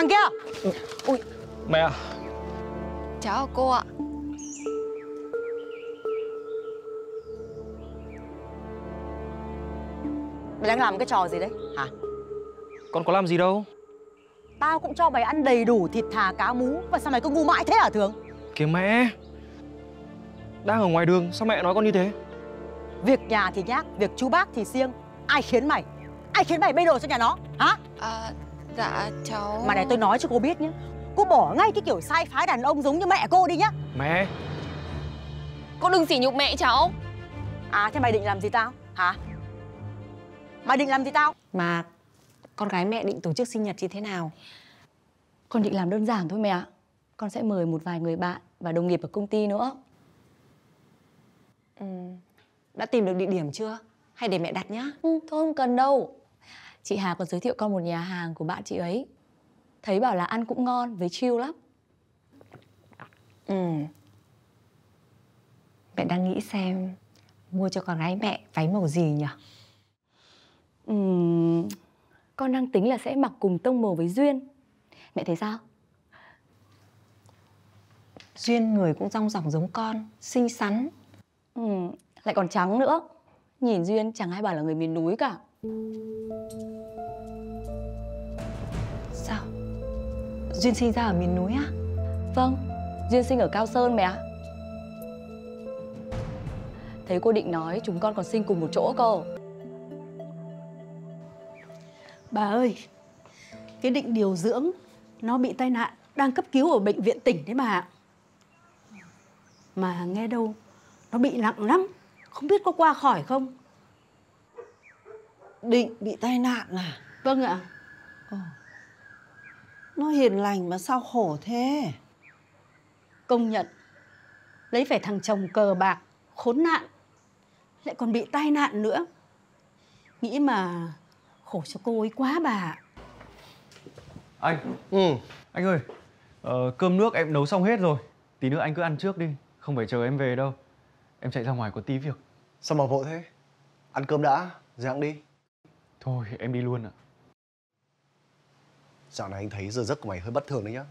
Thằng kia. Ui. Mẹ à? Cháu cô ạ. Mày đang làm cái trò gì đấy hả? Con có làm gì đâu. Tao cũng cho mày ăn đầy đủ thịt thà cá mú. Và sao mày cứ ngu mãi thế hả Thưởng? Kìa mẹ, đang ở ngoài đường sao mẹ nói con như thế? Việc nhà thì nhác, việc chú bác thì riêng. Ai khiến mày? Ai khiến mày bê đồ cho nhà nó? Hả? Dạ cháu... Mà này tôi nói cho cô biết nhé, cô bỏ ngay cái kiểu sai phái đàn ông giống như mẹ cô đi nhá. Mẹ, con đừng sỉ nhục mẹ cháu. À thế mày định làm gì tao? Hả? Mày định làm gì tao? Mà con gái mẹ định tổ chức sinh nhật như thế nào? Con định làm đơn giản thôi mẹ ạ. Con sẽ mời một vài người bạn và đồng nghiệp ở công ty nữa. Đã tìm được địa điểm chưa? Hay để mẹ đặt nhá. Thôi không cần đâu. Chị Hà còn giới thiệu con một nhà hàng của bạn chị ấy. Thấy bảo là ăn cũng ngon với chill lắm. Mẹ đang nghĩ xem mua cho con gái mẹ váy màu gì nhỉ? Con đang tính là sẽ mặc cùng tông màu với Duyên. Mẹ thấy sao? Duyên người cũng rong ròng giống con, xinh xắn. Lại còn trắng nữa. Nhìn Duyên chẳng ai bảo là người miền núi cả. Sao? Duyên sinh ra ở miền núi á? Vâng, Duyên sinh ở Cao Sơn mẹ. Thấy cô định nói chúng con còn sinh cùng một chỗ cơ. Bà ơi, cái Định điều dưỡng nó bị tai nạn, đang cấp cứu ở bệnh viện tỉnh đấy bà ạ. Mà nghe đâu nó bị nặng lắm, không biết có qua khỏi không. Định bị tai nạn à? Vâng ạ. Nó hiền lành mà sao khổ thế. Công nhận, lấy phải thằng chồng cờ bạc, khốn nạn, lại còn bị tai nạn nữa. Nghĩ mà khổ cho cô ấy quá bà. Anh, anh ơi, cơm nước em nấu xong hết rồi. Tí nữa anh cứ ăn trước đi, không phải chờ em về đâu. Em chạy ra ngoài có tí việc. Sao mà vội thế? Ăn cơm đã, rồi ăn đi. Thôi, em đi luôn ạ. Dạo này anh thấy giờ giấc của mày hơi bất thường đấy nhá.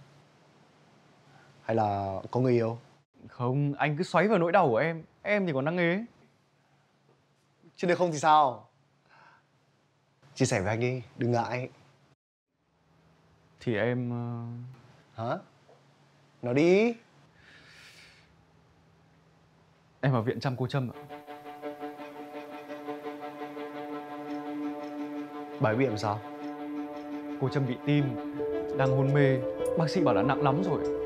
Hay là có người yêu? Không, anh cứ xoáy vào nỗi đau của em. Em thì còn năng nghề. Chứ nếu không thì sao? Chia sẻ với anh đi, đừng ngại. Thì em... Hả? Nói đi. Em vào viện chăm cô Trâm ạ. Bà ấy bị làm sao? Cô Trâm bị tim, đang hôn mê. Bác sĩ bảo là nặng lắm rồi.